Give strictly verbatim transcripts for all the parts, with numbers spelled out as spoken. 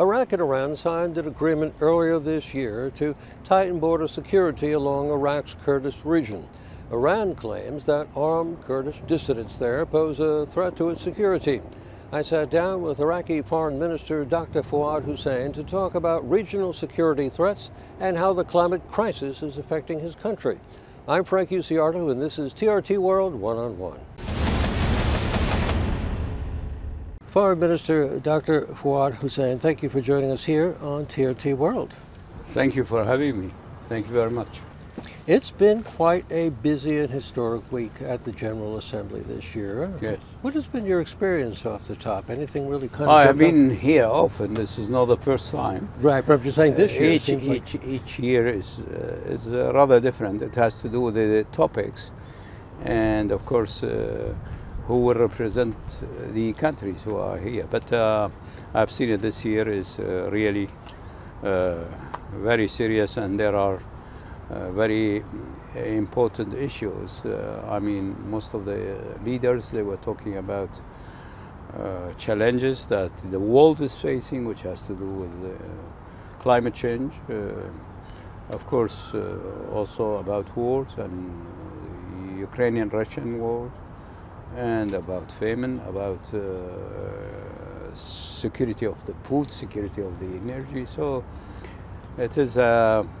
Iraq and Iran signed an agreement earlier this year to tighten border security along Iraq's Kurdish region. Iran claims that armed Kurdish dissidents there pose a threat to its security. I sat down with Iraqi Foreign Minister Doctor Fuad Hussein to talk about regional security threats and how the climate crisis is affecting his country. I'm Frank Uciardo, and this is T R T World One-on-One. Foreign Minister Doctor Fuad Hussein, thank you for joining us here on T R T World. Thank you for having me. Thank you very much. It's been quite a busy and historic week at the General Assembly this year. Yes. What has been your experience off the top? Anything really kind of... I've been here often. This is not the first time. Right, but I'm just saying this uh, year. Each, each, like each year is, uh, is uh, rather different. It has to do with the, the topics and, of course, uh, who will represent the countries who are here. But uh, I've seen it this year is uh, really uh, very serious, and there are Uh, very important issues. Uh, I mean, most of the leaders, they were talking about uh, challenges that the world is facing, which has to do with uh, climate change, uh, of course, uh, also about wars and Ukrainian-Russian war, and about famine, about uh, security of the food, security of the energy. So it is a uh,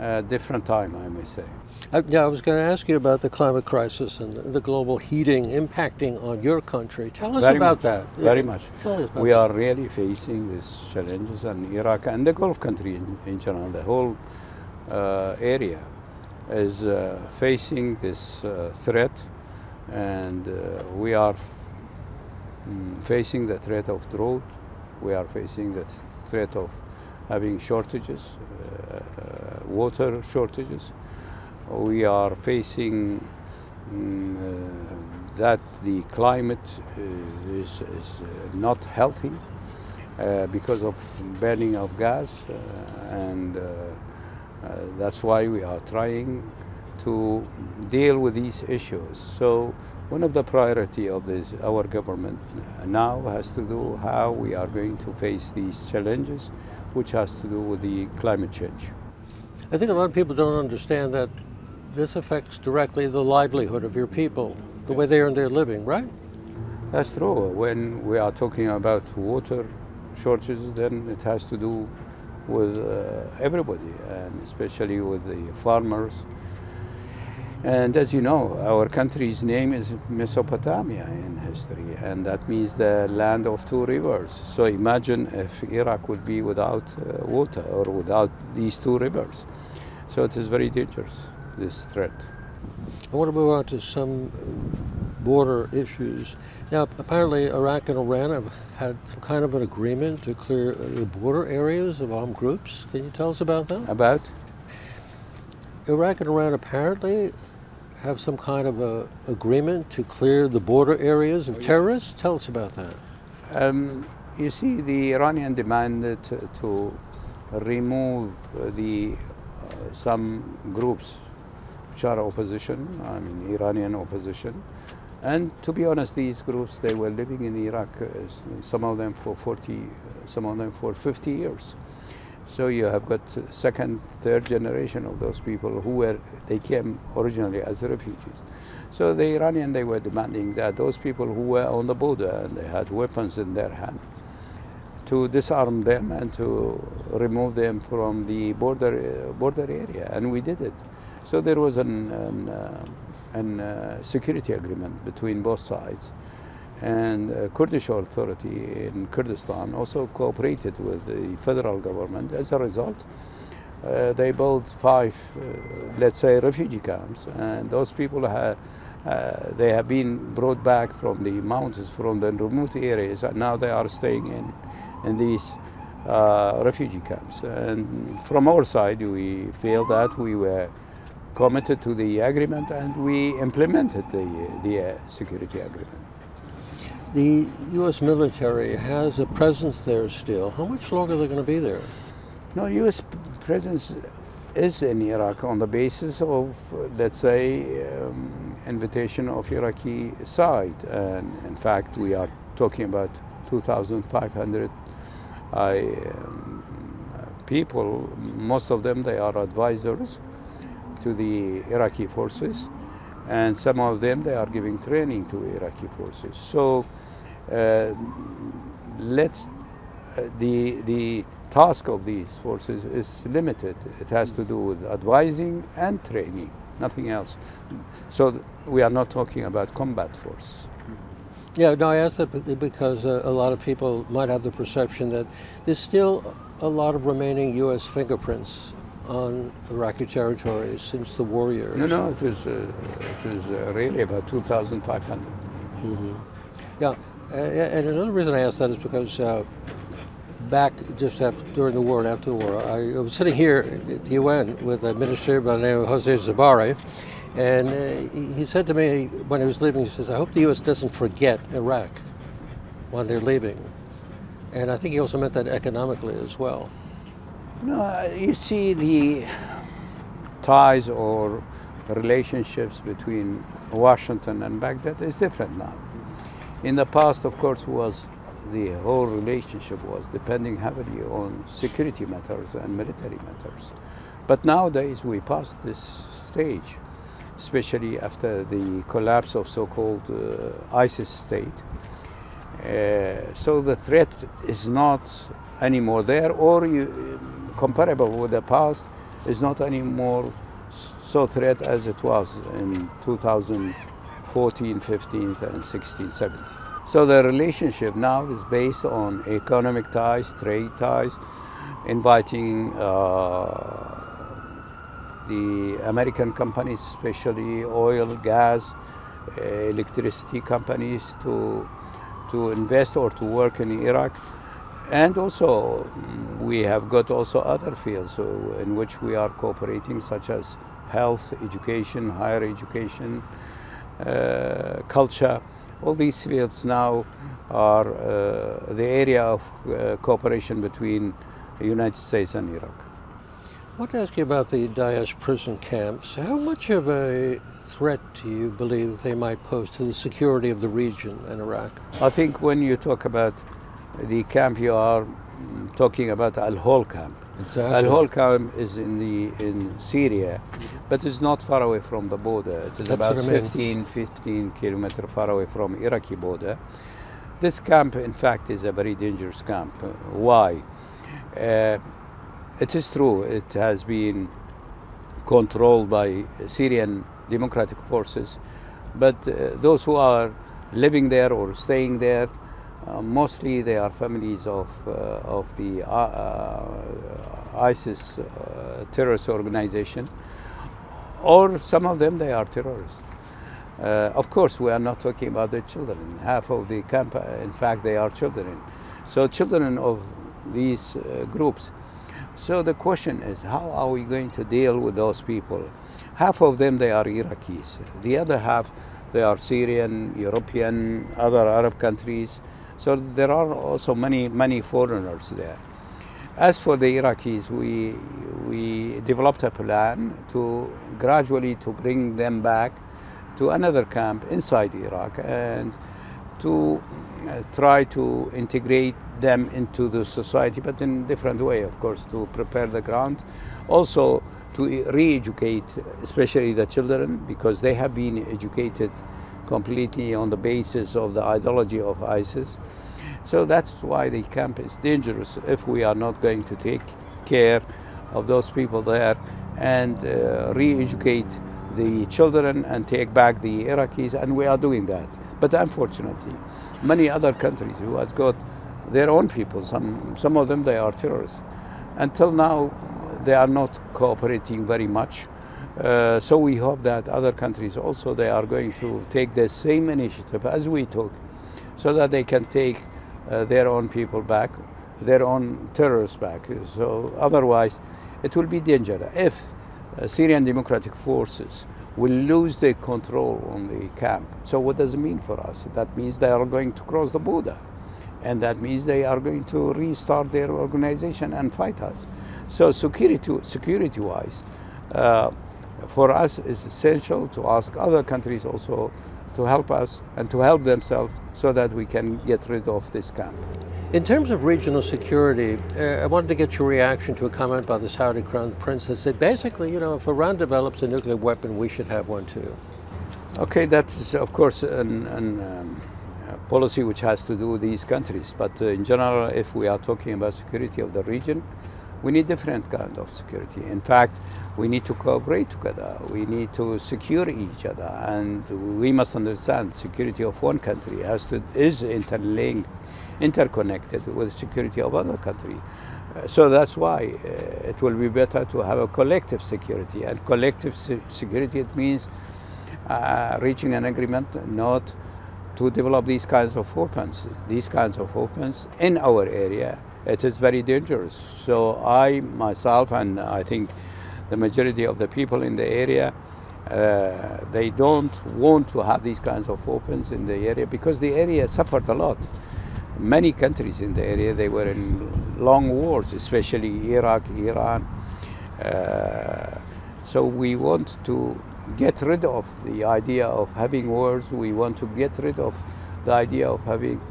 Uh, different time, I may say. Uh, yeah, I was going to ask you about the climate crisis and the, the global heating impacting on your country. Tell us Very about much. that. Yeah. Very much. Tell us about we that. are really facing these challenges in Iraq and the Gulf country in, in general. The whole uh, area is uh, facing this uh, threat, and uh, we are f mm, facing the threat of drought. We are facing the threat of having shortages. Uh, uh, water shortages. We are facing um, uh, that the climate uh, is, is not healthy uh, because of burning of gas, uh, and uh, uh, that's why we are trying to deal with these issues. So one of the priority of this, our government now has to do how we are going to face these challenges, which has to do with the climate change. I think a lot of people don't understand that this affects directly the livelihood of your people, the way they earn their living, right? That's true. When we are talking about water shortages, then it has to do with uh, everybody, and especially with the farmers. And as you know, our country's name is Mesopotamia in history, and that means the land of two rivers. So imagine if Iraq would be without uh, water or without these two rivers. So it is very dangerous, this threat. I want to move on to some border issues. Now, apparently Iraq and Iran have had some kind of an agreement to clear the border areas of armed groups. Can you tell us about that? About? Iraq and Iran apparently have some kind of a agreement to clear the border areas of terrorists. Tell us about that. Um, you see, the Iranian demanded to, to remove the uh, some groups which are opposition, I mean Iranian opposition. And to be honest, these groups, they were living in Iraq, uh, some of them for forty, some of them for fifty years. So you have got second, third generation of those people who were, they came originally as refugees. So the Iranian, they were demanding that those people who were on the border and they had weapons in their hand, to disarm them and to remove them from the border, uh, border area, and we did it. So there was an, an, uh, an uh, security agreement between both sides. And uh, Kurdish Authority in Kurdistan also cooperated with the federal government. As a result, uh, they built five, uh, let's say, refugee camps, and those people have, uh, they have been brought back from the mountains, from the remote areas, and now they are staying in, in these uh, refugee camps. And from our side, we feel that we were committed to the agreement, and we implemented the, the uh, security agreement. The U S military has a presence there still. How much longer are they going to be there? No, U S presence is in Iraq on the basis of, let's say, um, invitation of Iraqi side. And in fact, we are talking about two thousand five hundred I, um, people, most of them, they are advisors to the Iraqi forces, and some of them, they are giving training to Iraqi forces. So uh, let's, uh, the, the task of these forces is limited. It has to do with advising and training, nothing else. So we are not talking about combat force. Yeah, no, I asked that because uh, a lot of people might have the perception that there's still a lot of remaining U S fingerprints on Iraqi territory since the war years. No, no, it is, uh, it is uh, really about two thousand five hundred. Mm-hmm. Yeah, and another reason I asked that is because uh, back just after, during the war and after the war, I was sitting here at the U N with an administrator by the name of Jose Zabari, and uh, he said to me when he was leaving, he says, I hope the U S doesn't forget Iraq when they're leaving. And I think he also meant that economically as well. No, you see the ties or relationships between Washington and Baghdad is different now. In the past, of course, was the whole relationship was depending heavily on security matters and military matters. But nowadays, we passed this stage, especially after the collapse of so-called uh, ISIS state. Uh, so the threat is not anymore there, or you, comparable with the past, is not anymore so threat as it was in two thousand fourteen, fifteen, and sixteen, seventeen. So the relationship now is based on economic ties, trade ties, inviting uh, the American companies, especially oil, gas, uh, electricity companies, to to invest or to work in Iraq. And also, we have got also other fields in which we are cooperating, such as health, education, higher education, uh, culture. All these fields now are uh, the area of uh, cooperation between the United States and Iraq. I want to ask you about the Daesh prison camps. How much of a threat do you believe they might pose to the security of the region and Iraq? I think when you talk about the camp, you are talking about Al-Hol camp. Exactly. Al-Hol camp is in the in Syria, but it's not far away from the border. It is That's about fifteen, fifteen kilometers far away from Iraqi border. This camp, in fact, is a very dangerous camp. Why? Uh, It is true, it has been controlled by Syrian Democratic Forces, but uh, those who are living there or staying there, uh, mostly they are families of, uh, of the uh, uh, ISIS uh, terrorist organization, or some of them, they are terrorists. Uh, of course, we are not talking about the children. Half of the camp, in fact, they are children. So children of these uh, groups. So the question is, how are we going to deal with those people? Half of them, they are Iraqis. The other half, they are Syrian, European, other Arab countries. So there are also many, many foreigners there. As for the Iraqis, we, we developed a plan to gradually to bring them back to another camp inside Iraq and to uh, try to integrate them into the society, but in a different way, of course, to prepare the ground. Also, to re-educate, especially the children, because they have been educated completely on the basis of the ideology of ISIS. So that's why the camp is dangerous if we are not going to take care of those people there and uh, re-educate the children and take back the Iraqis, and we are doing that. But unfortunately, many other countries who has got their own people, some, some of them, they are terrorists. Until now, they are not cooperating very much. Uh, so we hope that other countries also, they are going to take the same initiative as we took, so that they can take uh, their own people back, their own terrorists back. So otherwise, it will be dangerous. If uh, Syrian Democratic Forces will lose their control on the camp, so what does it mean for us? That means they are going to cross the border. And that means they are going to restart their organization and fight us. So security, security-wise, uh, for us is essential to ask other countries also to help us and to help themselves so that we can get rid of this camp. In terms of regional security, uh, I wanted to get your reaction to a comment by the Saudi Crown Prince that said basically, you know, if Iran develops a nuclear weapon, we should have one too. Okay, that's of course an, an um, a policy which has to do with these countries. But uh, in general, if we are talking about security of the region, we need different kind of security. In fact, we need to cooperate together. We need to secure each other, and we must understand security of one country has to is interlinked, interconnected with security of other country. Uh, so that's why uh, it will be better to have a collective security. And collective se security it means uh, reaching an agreement not to develop these kinds of weapons. These kinds of weapons in our area. It is very dangerous. So I myself, and I think the majority of the people in the area, uh, they don't want to have these kinds of weapons in the area because the area suffered a lot. Many countries in the area, they were in long wars, especially Iraq, Iran. Uh, so we want to get rid of the idea of having wars. We want to get rid of the idea of having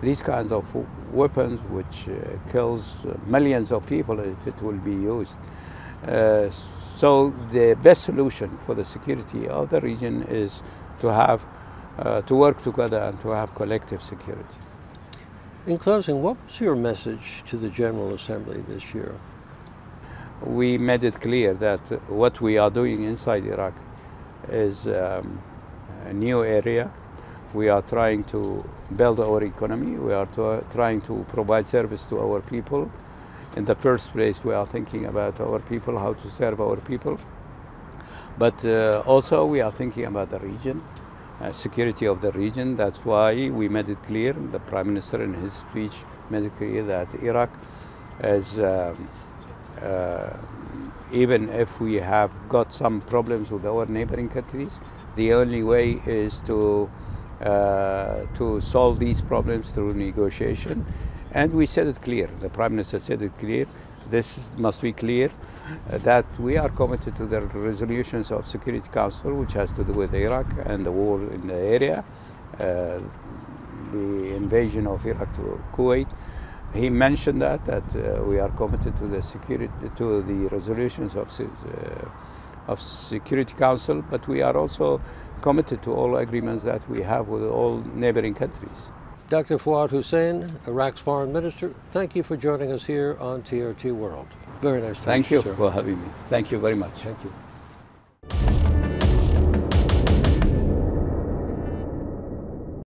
these kinds of weapons which uh, kills millions of people if it will be used. Uh, so the best solution for the security of the region is to have, uh, to work together and to have collective security. In closing, what was your message to the General Assembly this year? We made it clear that what we are doing inside Iraq is um, a new area. We are trying to build our economy. We are to, trying to provide service to our people. In the first place, we are thinking about our people, how to serve our people. But uh, also, we are thinking about the region, uh, security of the region. That's why we made it clear, the Prime Minister in his speech made it clear that Iraq is, um, uh, even if we have got some problems with our neighboring countries, the only way is to Uh, to solve these problems through negotiation. And we said it clear, the Prime Minister said it clear, this must be clear, uh, that we are committed to the resolutions of Security Council, which has to do with Iraq and the war in the area, uh, the invasion of Iraq to Kuwait. He mentioned that, that uh, we are committed to the, security, to the resolutions of, uh, of Security Council, but we are also committed to all agreements that we have with all neighboring countries. Doctor Fuad Hussein, Iraq's Foreign Minister, thank you for joining us here on T R T World. Very nice to meet you, sir. Thank you for having me. Thank you very much. Thank you.